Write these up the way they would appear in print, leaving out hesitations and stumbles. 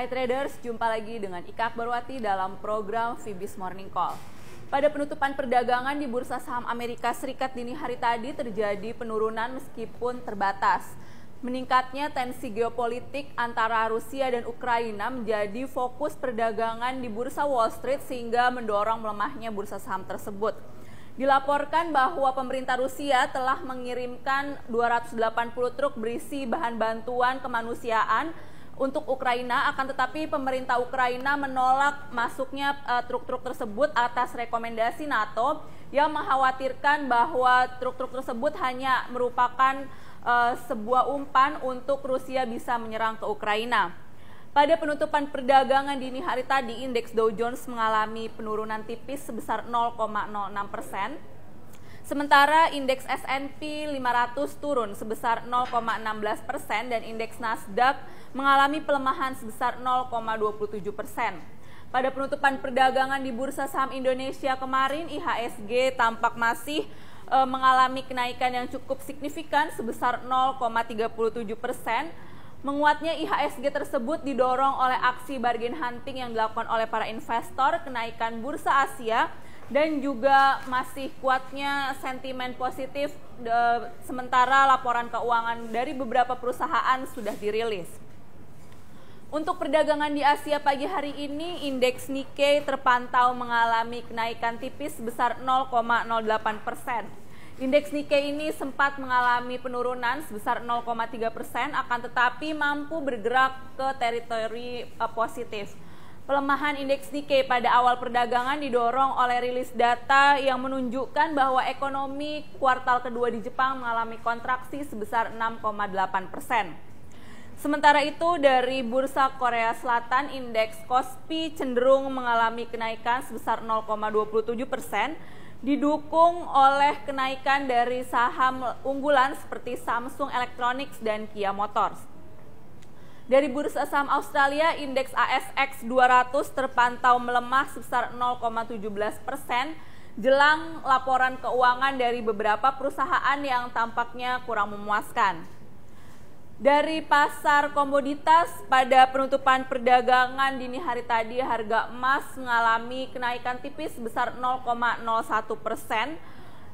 Hai traders, jumpa lagi dengan Ika Akbarwati dalam program Vibiz Morning Call. Pada penutupan perdagangan di Bursa Saham Amerika Serikat dini hari tadi terjadi penurunan meskipun terbatas. Meningkatnya tensi geopolitik antara Rusia dan Ukraina menjadi fokus perdagangan di Bursa Wall Street sehingga mendorong melemahnya bursa saham tersebut. Dilaporkan bahwa pemerintah Rusia telah mengirimkan 280 truk berisi bahan bantuan kemanusiaan untuk Ukraina, akan tetapi pemerintah Ukraina menolak masuknya truk-truk tersebut atas rekomendasi NATO yang mengkhawatirkan bahwa truk-truk tersebut hanya merupakan sebuah umpan untuk Rusia bisa menyerang ke Ukraina. Pada penutupan perdagangan dini hari tadi, indeks Dow Jones mengalami penurunan tipis sebesar 0,06%. Sementara indeks S&P 500 turun sebesar 0,16% dan indeks Nasdaq mengalami pelemahan sebesar 0,27%. Pada penutupan perdagangan di Bursa Saham Indonesia kemarin, IHSG tampak masih mengalami kenaikan yang cukup signifikan sebesar 0,37%. Menguatnya IHSG tersebut didorong oleh aksi bargain hunting yang dilakukan oleh para investor, kenaikan bursa Asia, dan juga masih kuatnya sentimen positif, sementara laporan keuangan dari beberapa perusahaan sudah dirilis. Untuk perdagangan di Asia pagi hari ini, indeks Nikkei terpantau mengalami kenaikan tipis sebesar 0,08%. Indeks Nikkei ini sempat mengalami penurunan sebesar 0,3%, akan tetapi mampu bergerak ke teritori positif. Pelemahan indeks Nikkei pada awal perdagangan didorong oleh rilis data yang menunjukkan bahwa ekonomi kuartal kedua di Jepang mengalami kontraksi sebesar 6,8%. Sementara itu, dari Bursa Korea Selatan, indeks Kospi cenderung mengalami kenaikan sebesar 0,27%. Didukung oleh kenaikan dari saham unggulan seperti Samsung Electronics dan Kia Motors. Dari Bursa Saham Australia, indeks ASX200 terpantau melemah sebesar 0,17% jelang laporan keuangan dari beberapa perusahaan yang tampaknya kurang memuaskan. Dari pasar komoditas, pada penutupan perdagangan dini hari tadi, harga emas mengalami kenaikan tipis sebesar 0,01%,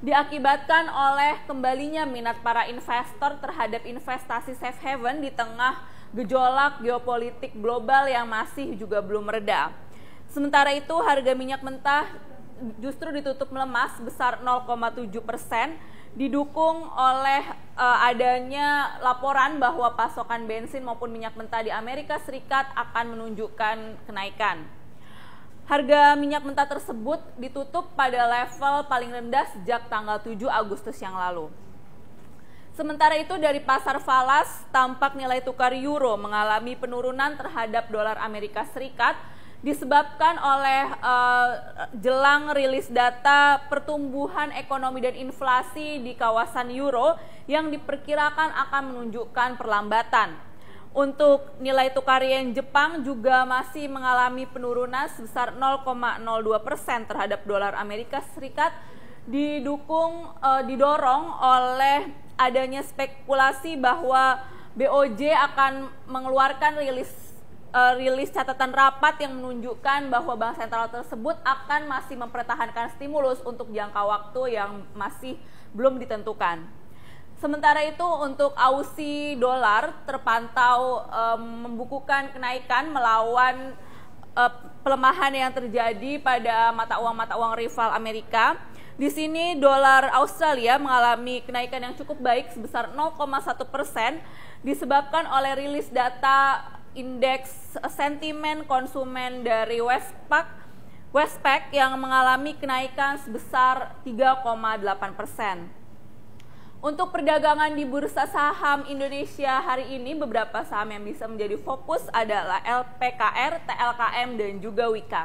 diakibatkan oleh kembalinya minat para investor terhadap investasi safe haven di tengah gejolak geopolitik global yang masih juga belum mereda. Sementara itu, harga minyak mentah justru ditutup melemah sebesar 0,7%, didukung oleh adanya laporan bahwa pasokan bensin maupun minyak mentah di Amerika Serikat akan menunjukkan kenaikan. Harga minyak mentah tersebut ditutup pada level paling rendah sejak tanggal 7 Agustus yang lalu. Sementara itu, dari pasar falas, tampak nilai tukar euro mengalami penurunan terhadap dolar Amerika Serikat disebabkan oleh jelang rilis data pertumbuhan ekonomi dan inflasi di kawasan euro yang diperkirakan akan menunjukkan perlambatan. Untuk nilai tukar yen Jepang juga masih mengalami penurunan sebesar 0,02% terhadap dolar Amerika Serikat, didorong oleh adanya spekulasi bahwa BOJ akan mengeluarkan rilis catatan rapat yang menunjukkan bahwa bank sentral tersebut akan masih mempertahankan stimulus untuk jangka waktu yang masih belum ditentukan. Sementara itu, untuk AUD dolar terpantau membukukan kenaikan melawan pelemahan yang terjadi pada mata uang rival Amerika. Di sini dolar Australia mengalami kenaikan yang cukup baik sebesar 0,1% disebabkan oleh rilis data indeks sentimen konsumen dari Westpac yang mengalami kenaikan sebesar 3,8%. Untuk perdagangan di Bursa Saham Indonesia hari ini, beberapa saham yang bisa menjadi fokus adalah LPKR, TLKM, dan juga WIKA.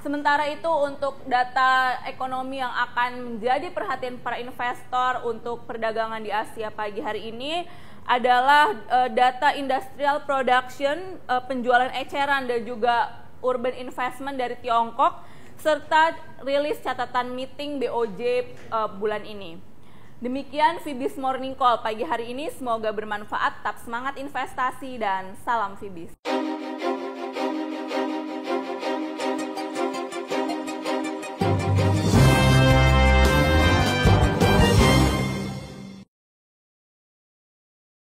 Sementara itu, untuk data ekonomi yang akan menjadi perhatian para investor untuk perdagangan di Asia pagi hari ini adalah data industrial production, penjualan eceran dan juga urban investment dari Tiongkok, serta rilis catatan meeting BOJ bulan ini. Demikian Vibiz Morning Call pagi hari ini, semoga bermanfaat, tetap semangat investasi dan salam Vibiz.